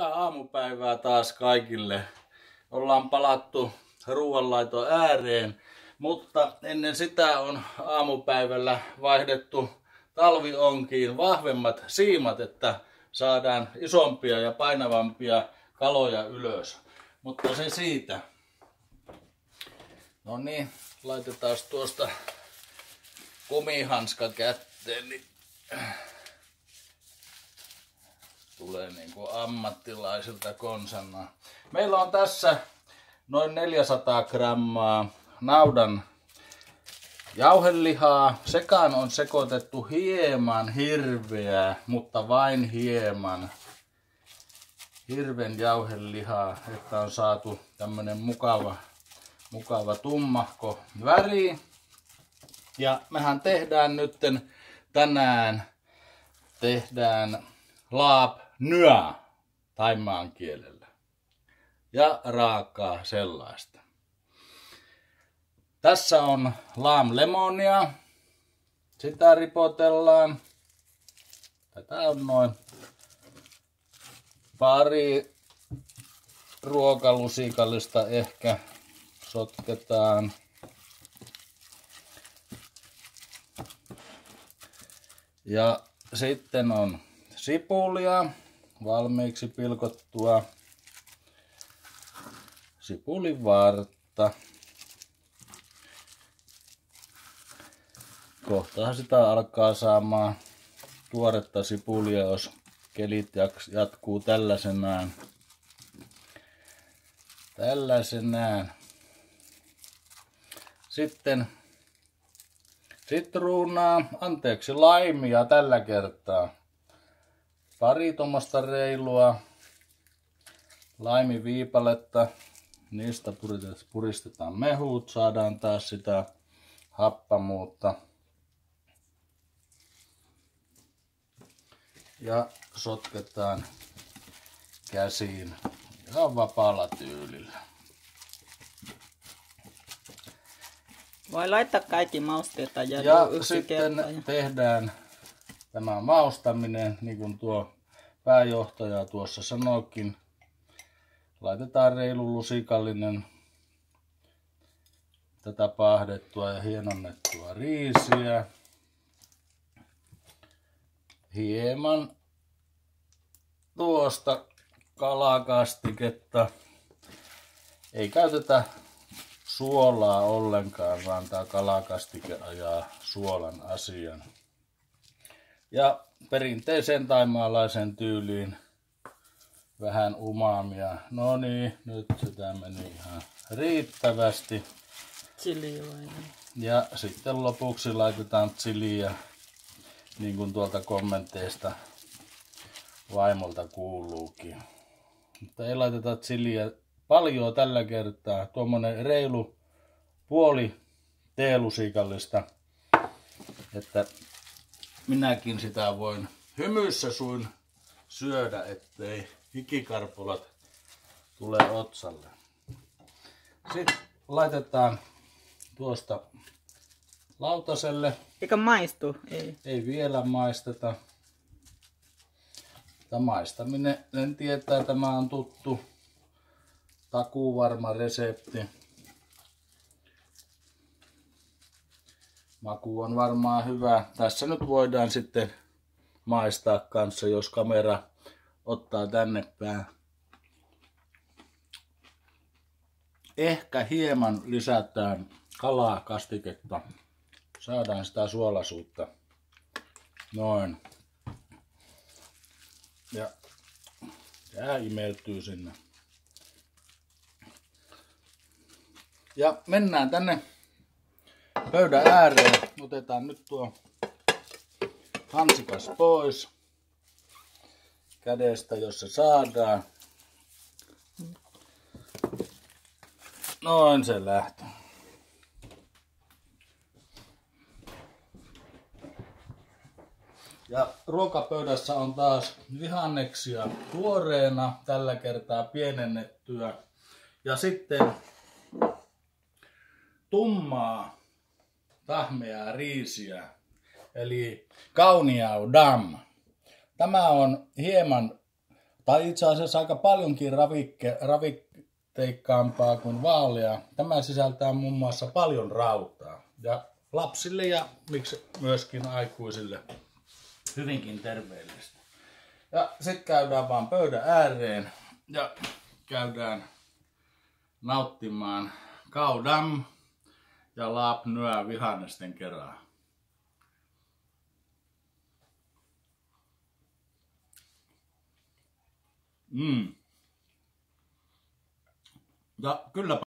Hyvää aamupäivää taas kaikille. Ollaan palattu ruoanlaiton ääreen, mutta ennen sitä on aamupäivällä vaihdettu talvionkiin vahvemmat siimat, että saadaan isompia ja painavampia kaloja ylös. Mutta se siitä. No niin, laitetaan tuosta kumihanska kätteen, niin tulee niin kuin ammattilaisilta konsana. Meillä on tässä noin 400 grammaa naudan jauhelihaa. Sekaan on sekoitettu hieman hirveää, mutta vain hieman hirven jauhelihaa, että on saatu tämmönen mukava tummahko väri. Ja mehän tehdään nytten tänään laap nyä taimaan kielellä. Ja raakaa sellaista. Tässä on laamlemonia. Sitä ripotellaan. Tätä on noin pari ruokalusikallista ehkä sotketaan. Ja sitten on sipulia, valmiiksi pilkottua, sipulivartta. Kohtahan sitä alkaa saamaan tuoretta sipulia, jos kelit jatkuu tällaisenään. Sitten sitruunaa, anteeksi laimia tällä kertaa. Pari tuommoista reilua laimiviipaletta, niistä puristetaan mehut, saadaan taas sitä happamuutta. Ja sotketaan käsiin ihan vapaalla tyylillä. Voi laittaa kaikki mausteet ja sitten tehdään tämä maustaminen, niin kuin tuo pääjohtaja tuossa sanoikin. Laitetaan reilu lusikallinen tätä paahdettua ja hienonnettua riisiä. Hieman tuosta kalakastiketta. Ei käytetä suolaa ollenkaan, vaan tämä kalakastike ajaa suolan asian. Ja perinteiseen thaimaalaisen tyyliin vähän umamia. No niin, nyt sitä meni ihan riittävästi. Chiliä vain. Ja sitten lopuksi laitetaan chiliä, niin kuin tuolta kommenteista vaimolta kuuluukin. Mutta ei laiteta chiliä paljon tällä kertaa. Tuommoinen reilu puoli teelusikallista, että minäkin sitä voin hymyssä suin syödä, ettei hikikarpulat tule otsalle. Sitten laitetaan tuosta lautaselle. Eikä maistu? Ei. Ei vielä maisteta. Tämä maistaminen, en tietää, tämä on tuttu takuuvarma resepti. Maku on varmaan hyvä. Tässä nyt voidaan sitten maistaa kanssa, jos kamera ottaa tänne päin. Ehkä hieman lisätään kalaa kastiketta. Saadaan sitä suolaisuutta. Noin. Ja tämä imeytyy sinne. Ja mennään tänne pöydän ääreen. Otetaan nyt tuo hansikas pois kädestä, jos se saadaan. Noin se lähtee. Ja ruokapöydässä on taas vihanneksia tuoreena, tällä kertaa pienennettyä. Ja sitten tummaa tahmeaa riisiä, eli Khao Niao Dam. Tämä on hieman Tai itse asiassa aika paljonkin ravitteikkaampaa kuin vaalea. Tämä sisältää muun muassa paljon rautaa. Ja lapsille ja miksi myöskin aikuisille hyvinkin terveellistä. Ja sitten käydään vaan pöydän ääreen ja käydään nauttimaan Khao Dam ja Laap Nyö vihannesten kerran. Ja kyllä.